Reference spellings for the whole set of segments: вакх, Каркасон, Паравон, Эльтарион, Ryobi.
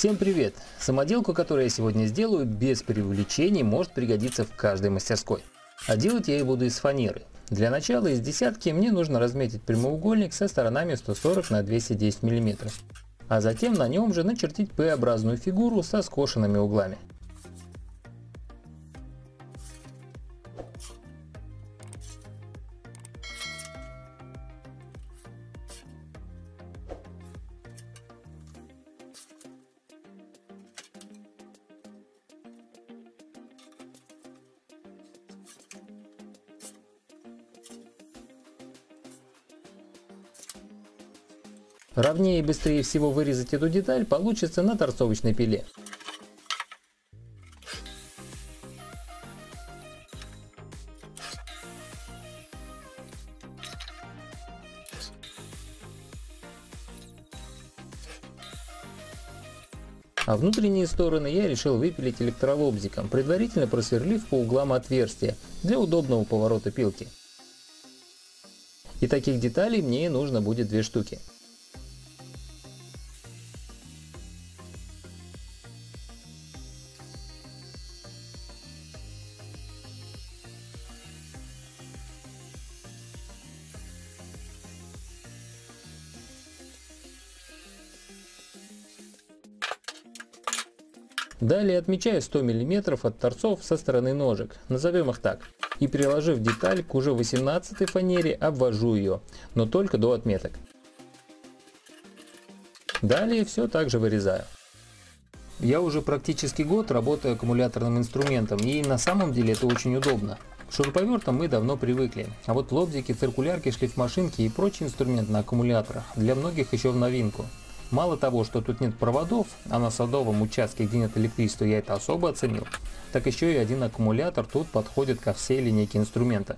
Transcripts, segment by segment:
Всем привет! Самоделку, которую я сегодня сделаю, без преувеличений может пригодиться в каждой мастерской. А делать я ее буду из фанеры. Для начала из десятки мне нужно разметить прямоугольник со сторонами 140 на 210 мм. А затем на нем же начертить П-образную фигуру со скошенными углами. Ровнее и быстрее всего вырезать эту деталь получится на торцовочной пиле. А внутренние стороны я решил выпилить электролобзиком, предварительно просверлив по углам отверстия для удобного поворота пилки. И таких деталей мне нужно будет две штуки. Далее отмечаю 100 мм от торцов со стороны ножек, назовем их так, и приложив деталь к уже 18-й фанере, обвожу ее, но только до отметок. Далее все также вырезаю. Я уже практически год работаю аккумуляторным инструментом, и на самом деле это очень удобно. К шуруповертам мы давно привыкли, а вот лобзики, циркулярки, шлифмашинки и прочий инструмент на аккумуляторах для многих еще в новинку. Мало того, что тут нет проводов, а на садовом участке, где нет электричества, я это особо оценил, так еще и один аккумулятор тут подходит ко всей линейке инструмента.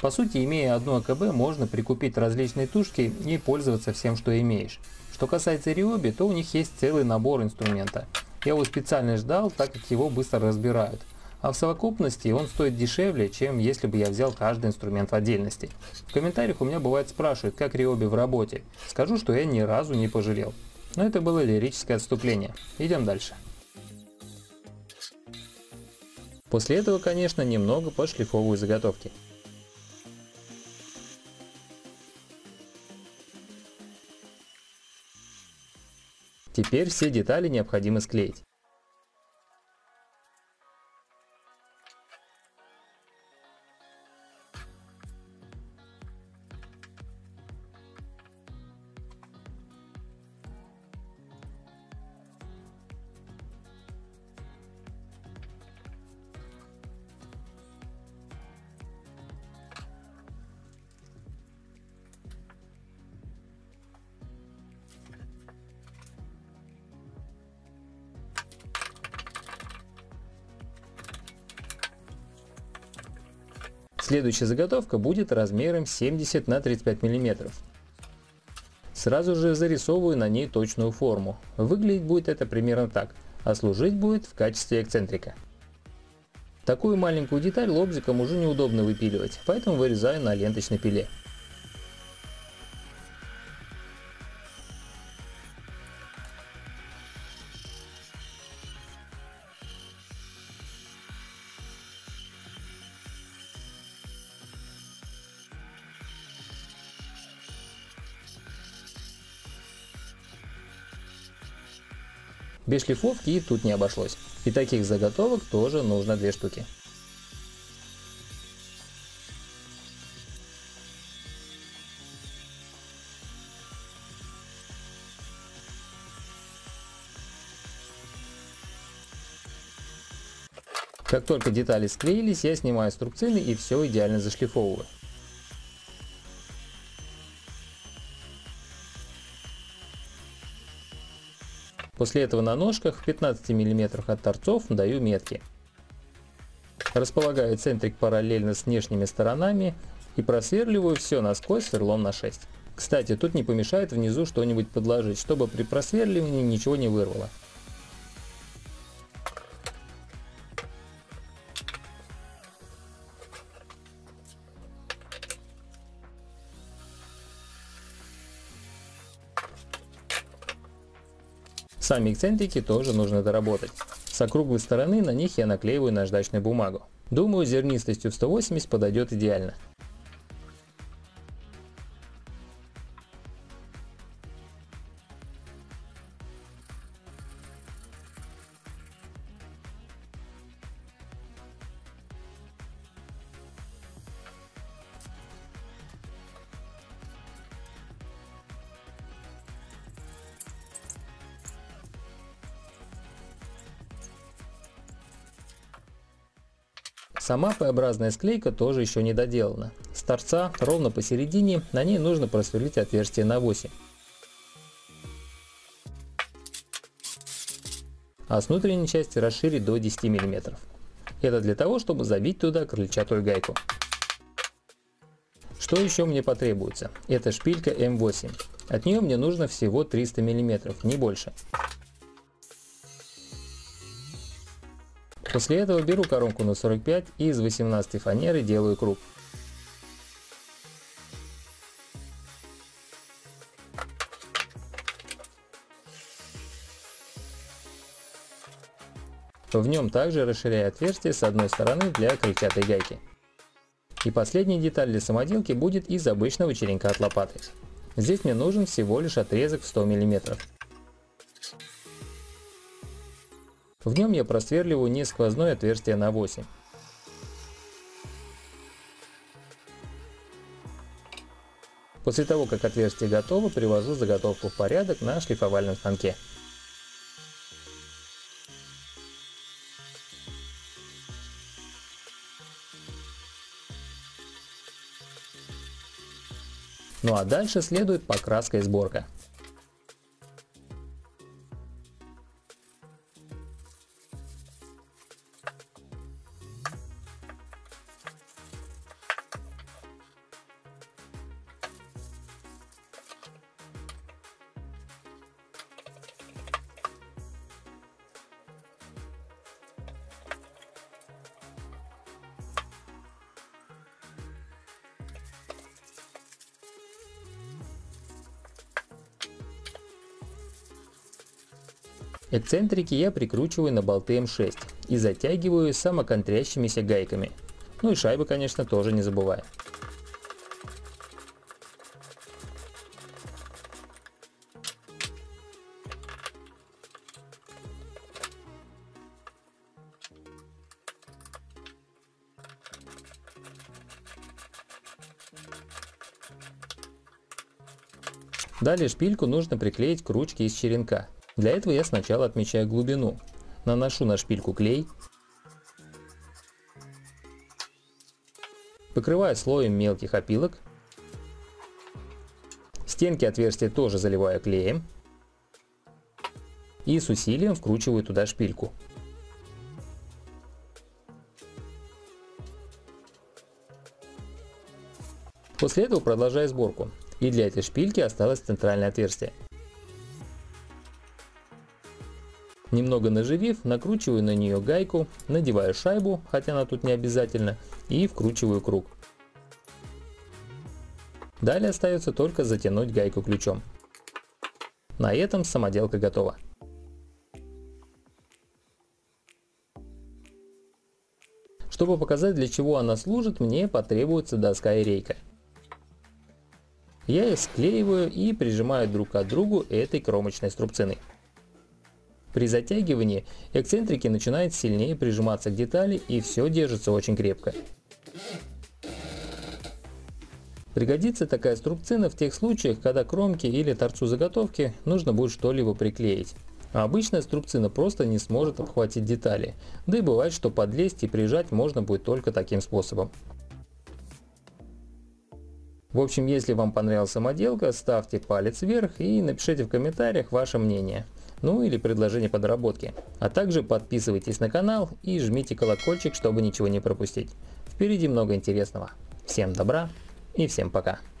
По сути, имея одну АКБ, можно прикупить различные тушки и пользоваться всем, что имеешь. Что касается Ryobi, то у них есть целый набор инструмента. Я его специально ждал, так как его быстро разбирают. А в совокупности он стоит дешевле, чем если бы я взял каждый инструмент в отдельности. В комментариях у меня бывает спрашивают, как Ryobi в работе. Скажу, что я ни разу не пожалел. Но это было лирическое отступление. Идем дальше. После этого, конечно, немного пошлифовываю заготовки. Теперь все детали необходимо склеить. Следующая заготовка будет размером 70 на 35 мм. Сразу же зарисовываю на ней точную форму. Выглядеть будет это примерно так, а служить будет в качестве эксцентрика. Такую маленькую деталь лобзиком уже неудобно выпиливать, поэтому вырезаю на ленточной пиле. Без шлифовки и тут не обошлось. И таких заготовок тоже нужно две штуки. Как только детали склеились, я снимаю струбцины и все идеально зашлифовываю. После этого на ножках в 15 мм от торцов даю метки. Располагаю центрик параллельно с внешними сторонами и просверливаю все насквозь сверлом на 6. Кстати, тут не помешает внизу что-нибудь подложить, чтобы при просверливании ничего не вырвало. Сами эксцентрики тоже нужно доработать. С округлой стороны на них я наклеиваю наждачную бумагу. Думаю, зернистостью в 180 подойдет идеально. Сама П-образная склейка тоже еще не доделана. С торца ровно посередине на ней нужно просверлить отверстие на 8. А с внутренней части расширить до 10 мм. Это для того, чтобы забить туда крыльчатую гайку. Что еще мне потребуется? Это шпилька М8. От нее мне нужно всего 300 мм, не больше. После этого беру коронку на 45 и из 18 фанеры делаю круг. В нем также расширяю отверстие с одной стороны для крыльчатой гайки. И последняя деталь для самоделки будет из обычного черенка от лопаты. Здесь мне нужен всего лишь отрезок в 100 мм. В нем я просверливаю несквозное отверстие на 8. После того, как отверстие готово, привожу заготовку в порядок на шлифовальном станке. Ну а дальше следует покраска и сборка. Эксцентрики я прикручиваю на болты М6 и затягиваю самоконтрящимися гайками. Ну и шайбы, конечно, тоже не забывая. Далее шпильку нужно приклеить к ручке из черенка. Для этого я сначала отмечаю глубину, наношу на шпильку клей, покрываю слоем мелких опилок, стенки отверстия тоже заливаю клеем и с усилием вкручиваю туда шпильку. После этого продолжаю сборку, и для этой шпильки осталось центральное отверстие. Немного наживив, накручиваю на нее гайку, надеваю шайбу, хотя она тут не обязательно, и вкручиваю круг. Далее остается только затянуть гайку ключом. На этом самоделка готова. Чтобы показать, для чего она служит, мне потребуется доска и рейка. Я их склеиваю и прижимаю друг к другу этой кромочной струбцины. При затягивании эксцентрики начинают сильнее прижиматься к детали, и все держится очень крепко. Пригодится такая струбцина в тех случаях, когда кромке или торцу заготовки нужно будет что-либо приклеить. А обычная струбцина просто не сможет обхватить детали, да и бывает, что подлезть и прижать можно будет только таким способом. В общем, если вам понравилась самоделка, ставьте палец вверх и напишите в комментариях ваше мнение. Ну или предложение по доработке. А также подписывайтесь на канал и жмите колокольчик, чтобы ничего не пропустить. Впереди много интересного. Всем добра и всем пока.